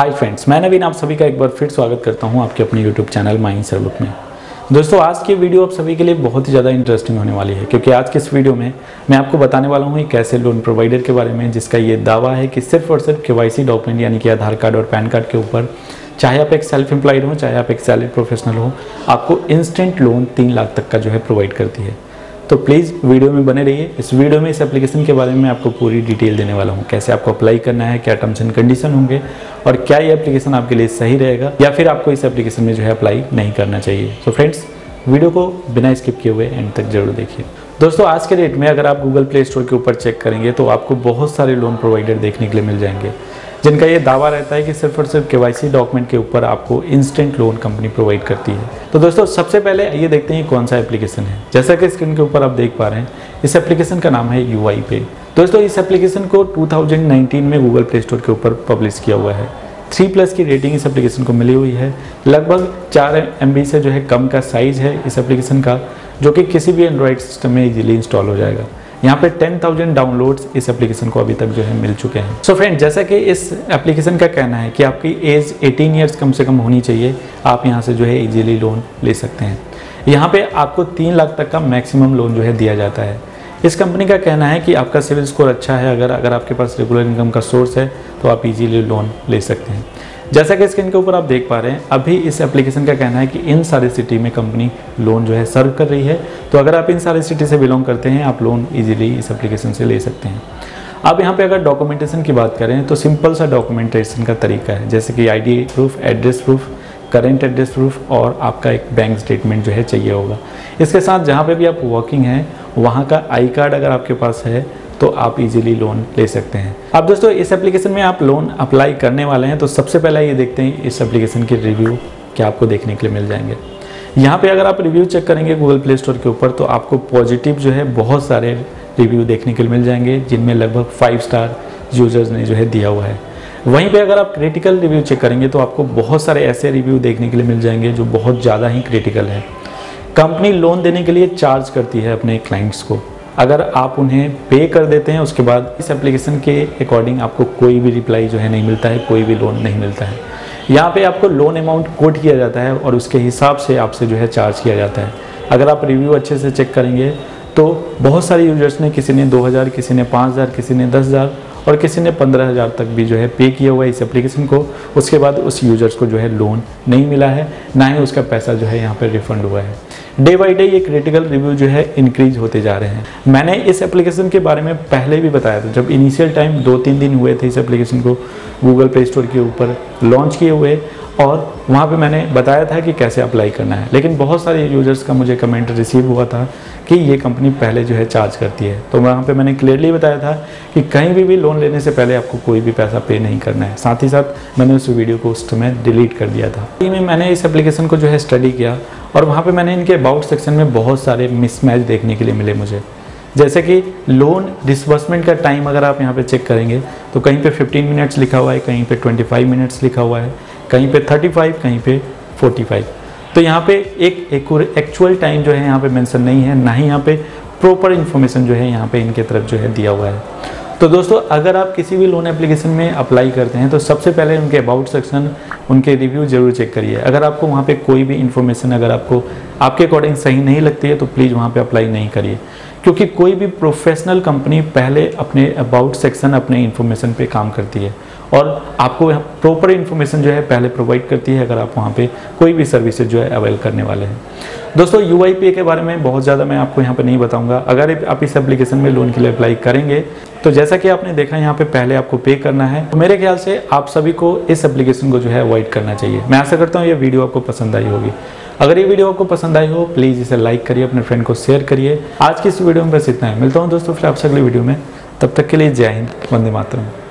Hi friends, मैं नवीन, आप सभी का एक बार फिर स्वागत करता हूं आपके अपने यूट्यूब चैनल माइंड सर्कल में। दोस्तों, आज की वीडियो आप सभी के लिए बहुत ही ज़्यादा इंटरेस्टिंग होने वाली है, क्योंकि आज के इस वीडियो में मैं आपको बताने वाला हूं एक ऐसे लोन प्रोवाइडर के बारे में जिसका ये दावा है कि सिर्फ और सिर्फ KYC डॉक्यूमेंट यानी कि आधार कार्ड और पैन कार्ड के ऊपर, चाहे आप एक सेल्फ एम्प्लॉयड हो, चाहे आप एक सैलरी प्रोफेशनल हो, आपको इंस्टेंट लोन 3 लाख तक का जो है प्रोवाइड करती है। तो प्लीज़ वीडियो में बने रहिए। इस वीडियो में इस एप्लीकेशन के बारे में आपको पूरी डिटेल देने वाला हूँ, कैसे आपको अप्लाई करना है, क्या टर्म्स एंड कंडीशन होंगे और क्या ये एप्लीकेशन आपके लिए सही रहेगा या फिर आपको इस एप्लीकेशन में जो है अप्लाई नहीं करना चाहिए। तो फ्रेंड्स, वीडियो को बिना स्किप किए हुए एंड तक जरूर देखिए। दोस्तों, आज के डेट में अगर आप गूगल प्ले स्टोर के ऊपर चेक करेंगे तो आपको बहुत सारे लोन प्रोवाइडर देखने के लिए मिल जाएंगे जिनका ये दावा रहता है कि सिर्फ और सिर्फ KYC डॉक्यूमेंट के ऊपर आपको इंस्टेंट लोन कंपनी प्रोवाइड करती है। तो दोस्तों, सबसे पहले ये देखते हैं कौन सा एप्लीकेशन है। जैसा कि स्क्रीन के ऊपर आप देख पा रहे हैं, इस एप्लीकेशन का नाम है UI Pay। दोस्तों, इस एप्लीकेशन को 2019 में गूगल प्ले स्टोर के ऊपर पब्लिश किया हुआ है। 3+ की रेटिंग इस एप्लीकेशन को मिली हुई है। लगभग 4 MB से जो है कम का साइज़ है इस एप्लीकेशन का, जो कि किसी भी एंड्रॉयड सिस्टम में इजीली इंस्टॉल हो जाएगा। यहाँ पे 10,000 डाउनलोड्स इस एप्लीकेशन को अभी तक जो है मिल चुके हैं। सो फ्रेंड, जैसा कि इस एप्लीकेशन का कहना है कि आपकी एज 18 ईयर्स कम से कम होनी चाहिए, आप यहाँ से जो है इजीली लोन ले सकते हैं। यहाँ पे आपको 3 लाख तक का मैक्सिमम लोन जो है दिया जाता है। इस कंपनी का कहना है कि आपका सिविल स्कोर अच्छा है, अगर आपके पास रेगुलर इनकम का सोर्स है तो आप इजीली लोन ले सकते हैं। जैसा कि स्क्रीन के ऊपर आप देख पा रहे हैं, अभी इस एप्लीकेशन का कहना है कि इन सारे सिटी में कंपनी लोन जो है सर्व कर रही है। तो अगर आप इन सारे सिटी से बिलोंग करते हैं, आप लोन इजीली इस एप्लीकेशन से ले सकते हैं। अब यहाँ पे अगर डॉक्यूमेंटेशन की बात करें तो सिंपल सा डॉक्यूमेंटेशन का तरीका है, जैसे कि ID proof, address proof, current address proof और आपका एक बैंक स्टेटमेंट जो है चाहिए होगा। इसके साथ जहाँ पे भी आप वर्किंग हैं वहाँ का आई कार्ड अगर आपके पास है तो आप इजीली लोन ले सकते हैं। अब दोस्तों, इस एप्लीकेशन में आप लोन अप्लाई करने वाले हैं तो सबसे पहला ये देखते हैं इस एप्लीकेशन के रिव्यू क्या आपको देखने के लिए मिल जाएंगे। यहाँ पे अगर आप रिव्यू चेक करेंगे गूगल प्ले स्टोर के ऊपर तो आपको पॉजिटिव जो है बहुत सारे रिव्यू देखने के लिए मिल जाएंगे, जिनमें लगभग 5 स्टार यूजर्स ने जो है दिया हुआ है। वहीं पे अगर आप क्रिटिकल रिव्यू चेक करेंगे तो आपको बहुत सारे ऐसे रिव्यू देखने के लिए मिल जाएंगे जो बहुत ज़्यादा ही क्रिटिकल है। कंपनी लोन देने के लिए चार्ज करती है अपने क्लाइंट्स को, अगर आप उन्हें पे कर देते हैं उसके बाद इस एप्लीकेशन के अकॉर्डिंग आपको कोई भी रिप्लाई जो है नहीं मिलता है, कोई भी लोन नहीं मिलता है। यहाँ पे आपको लोन अमाउंट कोट किया जाता है और उसके हिसाब से आपसे जो है चार्ज किया जाता है। अगर आप रिव्यू अच्छे से चेक करेंगे तो बहुत सारे यूजर्स ने, किसी ने 2000, किसी ने 5000, किसी ने 10,000 और किसी ने 15,000 तक भी जो है पे किया हुआ है इस एप्लीकेशन को। उसके बाद उस यूजर्स को जो है लोन नहीं मिला है, ना ही उसका पैसा जो है यहाँ पर रिफंड हुआ है। डे बाई डे ये क्रिटिकल रिव्यू जो है इंक्रीज होते जा रहे हैं। मैंने इस एप्लीकेशन के बारे में पहले भी बताया था, जब इनिशियल टाइम 2-3 दिन हुए थे इस एप्लीकेशन को गूगल प्ले स्टोर के ऊपर लॉन्च किए हुए, और वहाँ पे मैंने बताया था कि कैसे अप्लाई करना है। लेकिन बहुत सारे यूजर्स का मुझे कमेंट रिसीव हुआ था कि ये कंपनी पहले जो है चार्ज करती है। तो वहाँ पे मैंने क्लियरली बताया था कि कहीं भी लोन लेने से पहले आपको कोई भी पैसा पे नहीं करना है। साथ ही साथ मैंने उस वीडियो को उस समय डिलीट कर दिया था। मैंने इस एप्लीकेशन को जो है स्टडी किया और वहाँ पर मैंने इनके अबाउट सेक्शन में बहुत सारे मिसमैच देखने के लिए मिले मुझे, जैसे कि लोन डिसबर्समेंट का टाइम अगर आप यहाँ पे चेक करेंगे तो कहीं पे 15 मिनट्स लिखा हुआ है, कहीं पे 25 मिनट्स लिखा हुआ है, कहीं पे 35, कहीं पे 45। तो यहाँ पे एक एक्चुअल टाइम जो है यहाँ पे मेंशन नहीं है, ना ही यहाँ पे प्रॉपर इन्फॉर्मेशन जो है यहाँ पे इनके तरफ जो है दिया हुआ है। तो दोस्तों, अगर आप किसी भी लोन एप्लीकेशन में अप्लाई करते हैं तो सबसे पहले उनके अबाउट सेक्शन, उनके रिव्यू जरूर चेक करिए। अगर आपको वहाँ पे कोई भी इन्फॉर्मेशन अगर आपको आपके अकॉर्डिंग सही नहीं लगती है तो प्लीज़ वहाँ पे अप्लाई नहीं करिए, क्योंकि कोई भी प्रोफेशनल कंपनी पहले अपने अबाउट सेक्शन, अपने इन्फॉर्मेशन पे काम करती है और आपको प्रॉपर इन्फॉर्मेशन जो है पहले प्रोवाइड करती है, अगर आप वहाँ पे कोई भी सर्विसेज जो है अवेल करने वाले हैं। दोस्तों, UI Pay के बारे में बहुत ज़्यादा मैं आपको यहाँ पे नहीं बताऊँगा। अगर आप इस एप्लीकेशन में लोन के लिए अप्लाई करेंगे तो जैसा कि आपने देखा यहाँ पे पहले आपको पे करना है। तो मेरे ख्याल से आप सभी को इस एप्लीकेशन को जो है अवॉइड करना चाहिए। मैं आशा करता हूँ ये वीडियो आपको पसंद आई होगी। अगर ये वीडियो आपको पसंद आई हो प्लीज़ इसे लाइक करिए, अपने फ्रेंड को शेयर करिए। आज की इस वीडियो में बस इतना है। मिलता हूँ दोस्तों फिर आपसे अगली वीडियो में, तब तक के लिए जय हिंद, वंदे मातरम।